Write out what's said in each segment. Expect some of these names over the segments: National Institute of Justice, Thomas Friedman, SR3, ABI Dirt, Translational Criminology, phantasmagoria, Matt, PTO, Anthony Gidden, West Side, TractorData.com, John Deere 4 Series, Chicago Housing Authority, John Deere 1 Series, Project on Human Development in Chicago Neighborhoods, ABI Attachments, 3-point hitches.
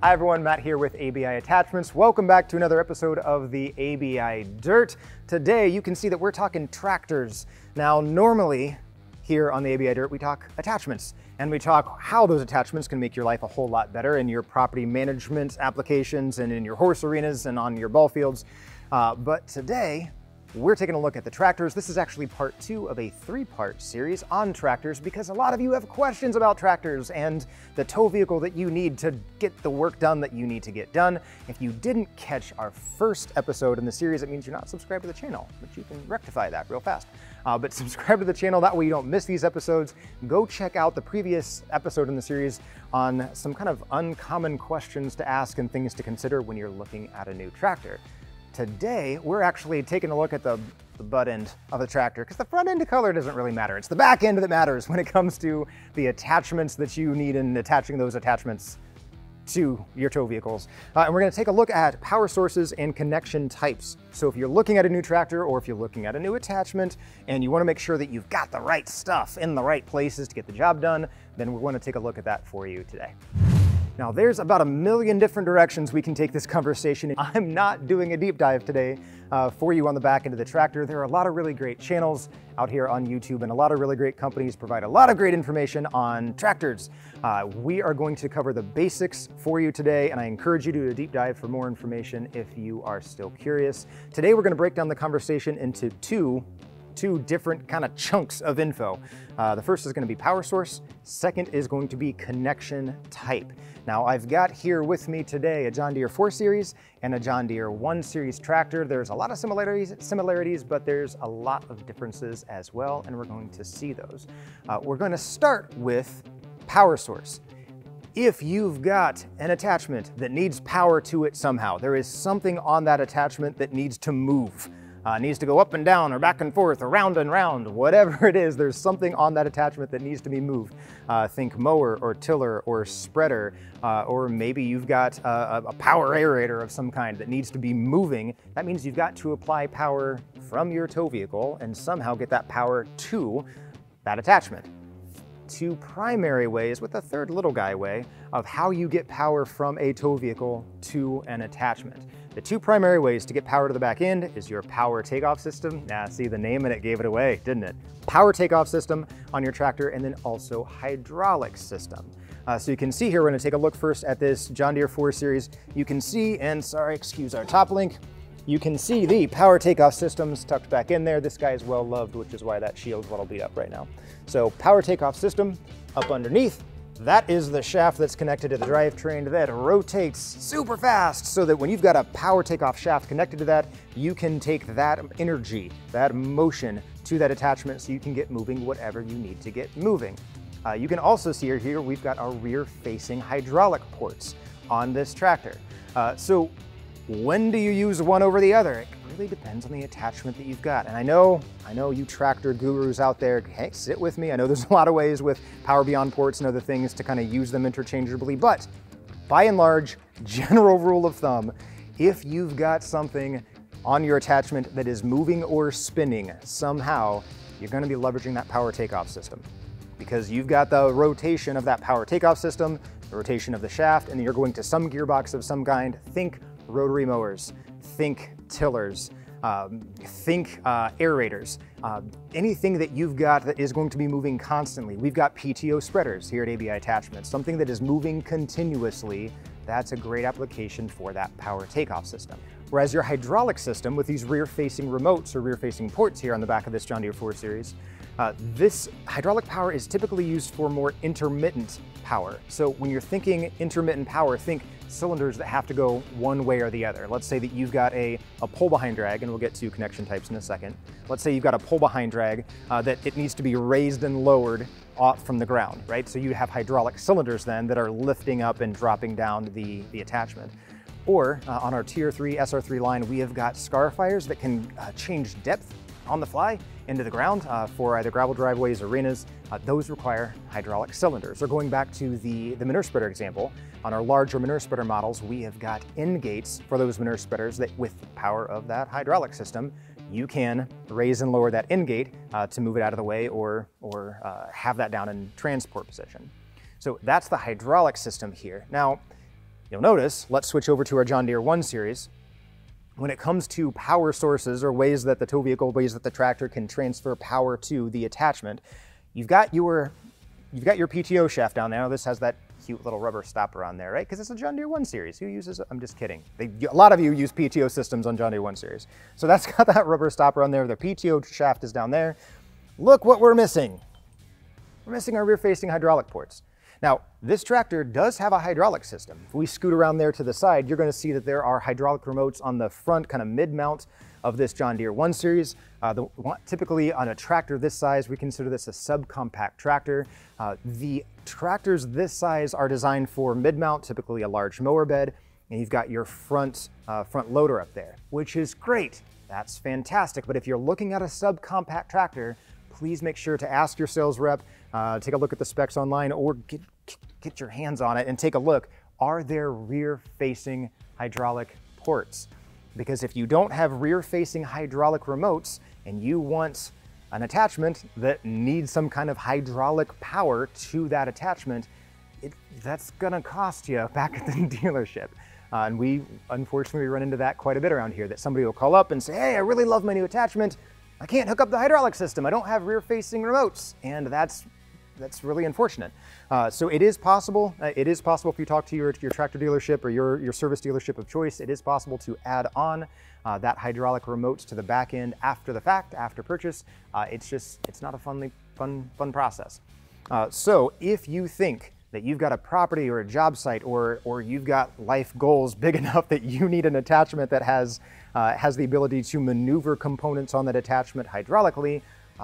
Hi everyone, Matt here with ABI Attachments. Welcome back to another episode of the ABI Dirt. Today you can see that we're talking tractors. Now normally here on the ABI Dirt we talk attachments and we talk how those attachments can make your life a whole lot better in your property management applications and in your horse arenas and on your ball fields. But today we're taking a look at the tractors. This is actually part two of a three-part series on tractors because a lot of you have questions about tractors and the tow vehicle that you need to get the work done that you need to get done. If you didn't catch our first episode in the series, it means you're not subscribed to the channel, but you can rectify that real fast. But subscribe to the channel, that way you don't miss these episodes. Go check out the previous episode in the series on some kind of uncommon questions to ask and things to consider when you're looking at a new tractor. Today, we're actually taking a look at the butt end of the tractor because the front end of color doesn't really matter. It's the back end that matters when it comes to the attachments that you need and attaching those attachments to your tow vehicles. And we're gonna take a look at power sources and connection types. So if you're looking at a new tractor or if you're looking at a new attachment and you wanna make sure that you've got the right stuff in the right places to get the job done, then we wanna take a look at that for you today. Now there's about a million different directions we can take this conversation. I'm not doing a deep dive today for you on the back end of the tractor. There are a lot of really great channels out here on YouTube and a lot of really great companies provide a lot of great information on tractors. We are going to cover the basics for you today and I encourage you to do a deep dive for more information if you are still curious. Today we're gonna break down the conversation into two different kind of chunks of info. The first is gonna be power source. Second is going to be connection type. Now I've got here with me today a John Deere 4 Series and a John Deere 1 Series tractor. There's a lot of similarities, but there's a lot of differences as well, and we're going to see those. We're gonna start with power source. If you've got an attachment that needs power to it somehow, there is something on that attachment that needs to move. Needs to go up and down or back and forth or round and round, whatever it is, there's something on that attachment that needs to be moved. Think mower or tiller or spreader, or maybe you've got a power aerator of some kind that needs to be moving. That means you've got to apply power from your tow vehicle and somehow get that power to that attachment. Two primary ways, with a third little guy way, of how you get power from a tow vehicle to an attachment. The two primary ways to get power to the back end is your power takeoff system. See the name and it gave it away, didn't it? Power takeoff system on your tractor and then also hydraulic system. So you can see here, we're gonna take a look first at this John Deere 4 Series. You can see, and sorry, excuse our top link, you can see the power takeoff systems tucked back in there. This guy is well loved, which is why that shield's a little beat up right now. So power takeoff system up underneath. That is the shaft that's connected to the drivetrain that rotates super fast so that when you've got a power takeoff shaft connected to that, you can take that energy, that motion to that attachment so you can get moving whatever you need to get moving. You can also see here, we've got our rear facing hydraulic ports on this tractor. So when do you use one over the other? It really depends on the attachment that you've got. And I know you tractor gurus out there, hey, sit with me. I know there's a lot of ways with Power Beyond ports and other things to kind of use them interchangeably, but by and large, general rule of thumb, if you've got something on your attachment that is moving or spinning somehow, you're gonna be leveraging that power takeoff system because you've got the rotation of that power takeoff system, the rotation of the shaft, and you're going to some gearbox of some kind. Think rotary mowers, think tillers, think aerators, anything that you've got that is going to be moving constantly. We've got PTO spreaders here at ABI Attachments, something that is moving continuously. That's a great application for that power takeoff system. Whereas your hydraulic system with these rear-facing remotes or rear-facing ports here on the back of this John Deere 4 Series, this hydraulic power is typically used for more intermittent power. So when you're thinking intermittent power, think cylinders that have to go one way or the other. Let's say that you've got a pull behind drag, and we'll get to connection types in a second. Let's say you've got a pull behind drag that it needs to be raised and lowered off from the ground, right? So you have hydraulic cylinders then that are lifting up and dropping down the attachment. Or on our tier 3 SR3 line, we have got scarifiers that can change depth on the fly into the ground for either gravel driveways or arenas. Those require hydraulic cylinders. Or going back to the manure spreader example, on our larger manure spreader models, we have got end gates for those manure spreaders that with the power of that hydraulic system, you can raise and lower that end gate to move it out of the way or have that down in transport position. So that's the hydraulic system here. Now, You'll notice, let's switch over to our John Deere 1 Series. When it comes to power sources or ways that the tow vehicle, ways that the tractor can transfer power to the attachment, you've got your PTO shaft down there. Now this has that cute little rubber stopper on there, right? Because it's a John Deere 1 Series. Who uses it? I'm just kidding. A lot of you use PTO systems on John Deere 1 Series. So that's got that rubber stopper on there. The PTO shaft is down there. Look what we're missing. We're missing our rear-facing hydraulic ports. Now, this tractor does have a hydraulic system. If we scoot around there to the side, you're going to see that there are hydraulic remotes on the front, kind of mid-mount of this John Deere 1 Series. Typically on a tractor this size, we consider this a subcompact tractor. The tractors this size are designed for mid-mount, typically a large mower bed, and you've got your front loader up there, which is great. That's fantastic. But if you're looking at a subcompact tractor, please make sure to ask your sales rep, take a look at the specs online, or get your hands on it and take a look. Are there rear-facing hydraulic ports? Because if you don't have rear-facing hydraulic remotes and you want an attachment that needs some kind of hydraulic power to that attachment, that's gonna cost you back at the dealership. And we unfortunately run into that quite a bit around here, that somebody will call up and say, hey, I really love my new attachment. I can't hook up the hydraulic system. I don't have rear-facing remotes. And that's really unfortunate. So it is possible. It is possible if you talk to your tractor dealership or your service dealership of choice, it is possible to add on that hydraulic remote to the back end after the fact, after purchase. It's not a fun process. So if you think that you've got a property or a job site, or you've got life goals big enough that you need an attachment that has the ability to maneuver components on that attachment hydraulically,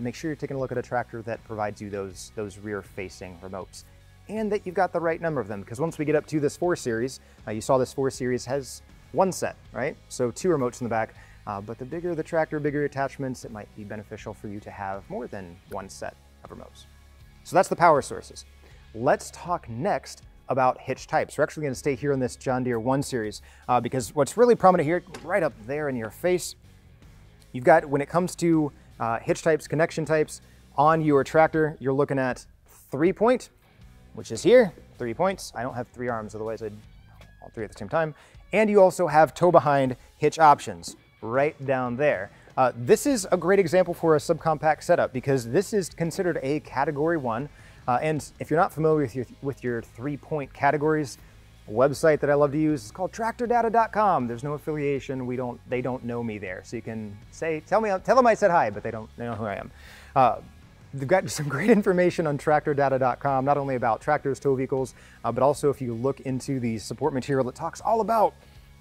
make sure you're taking a look at a tractor that provides you those rear-facing remotes, and that you've got the right number of them. Because once we get up to this 4 Series, you saw this 4 Series has one set, right? So 2 remotes in the back, but the bigger the tractor, bigger attachments, it might be beneficial for you to have more than one set of remotes. So that's the power sources. Let's talk next about hitch types. We're actually going to stay here in this John Deere 1 Series because what's really prominent here, right up there in your face, you've got, when it comes to hitch types, connection types on your tractor, you're looking at 3-point, which is here, 3 points. I don't have 3 arms, otherwise I'd all 3 at the same time. And you also have tow behind hitch options right down there. This is a great example for a subcompact setup because this is considered a category 1. And if you're not familiar with your 3-point categories, a website that I love to use is called TractorData.com. There's no affiliation. They don't know me there. So you can say, tell them I said hi, but they don't know who I am. They've got some great information on TractorData.com, not only about tractors, tow vehicles, but also if you look into the support material, it talks all about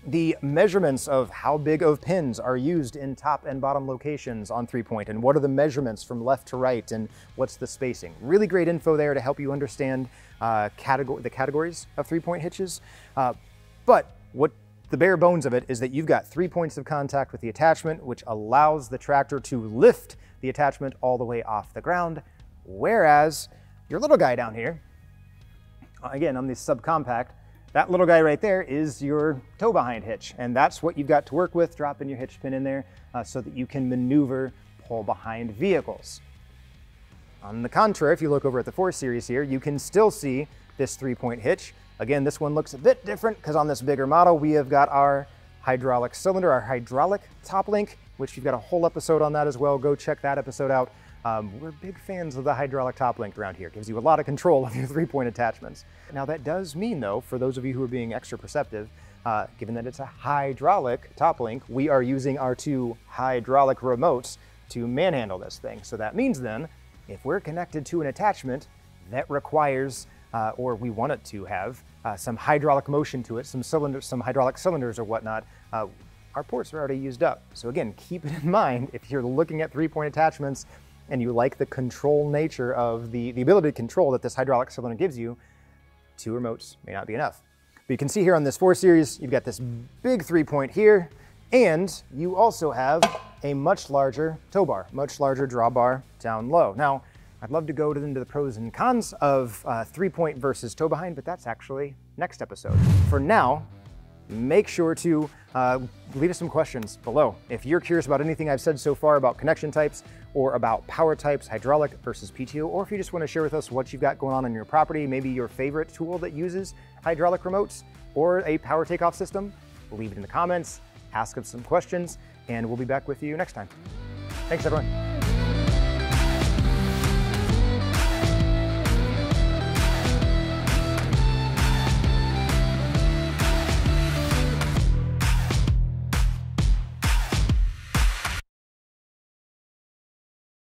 the measurements of how big of pins are used in top and bottom locations on 3-point, and what are the measurements from left to right, and what's the spacing. Really great info there to help you understand the categories of 3-point hitches. But what the bare bones of it is that you've got 3 points of contact with the attachment, which allows the tractor to lift the attachment all the way off the ground, whereas your little guy down here, again on the subcompact, that little guy right there is your tow behind hitch, and that's what you've got to work with. Dropping your hitch pin in there so that you can maneuver pull behind vehicles. On the contrary, if you look over at the 4 Series here, you can still see this 3-point hitch. Again, this one looks a bit different because on this bigger model, we have got our hydraulic cylinder, our hydraulic top link, which you've got a whole episode on that as well. Go check that episode out. We're big fans of the hydraulic top link around here. It gives you a lot of control of your 3-point attachments. Now that does mean though, for those of you who are being extra perceptive, given that it's a hydraulic top link, we are using our 2 hydraulic remotes to manhandle this thing. So that means then, if we're connected to an attachment that requires, or we want it to have, some hydraulic motion to it, some hydraulic cylinders or whatnot, our ports are already used up. So again, keep it in mind if you're looking at 3-point attachments and you like the control nature of the ability to control that this hydraulic cylinder gives you, 2 remotes may not be enough. But you can see here on this 4 Series, you've got this big 3-point here, and you also have a much larger tow bar, much larger drawbar down low. Now, I'd love to go into the pros and cons of 3-point versus tow behind, but that's actually next episode. For now, make sure to leave us some questions below. If you're curious about anything I've said so far about connection types or about power types, hydraulic versus PTO, or if you just want to share with us what you've got going on your property, maybe your favorite tool that uses hydraulic remotes or a power takeoff system, leave it in the comments, ask us some questions, and we'll be back with you next time. Thanks, everyone.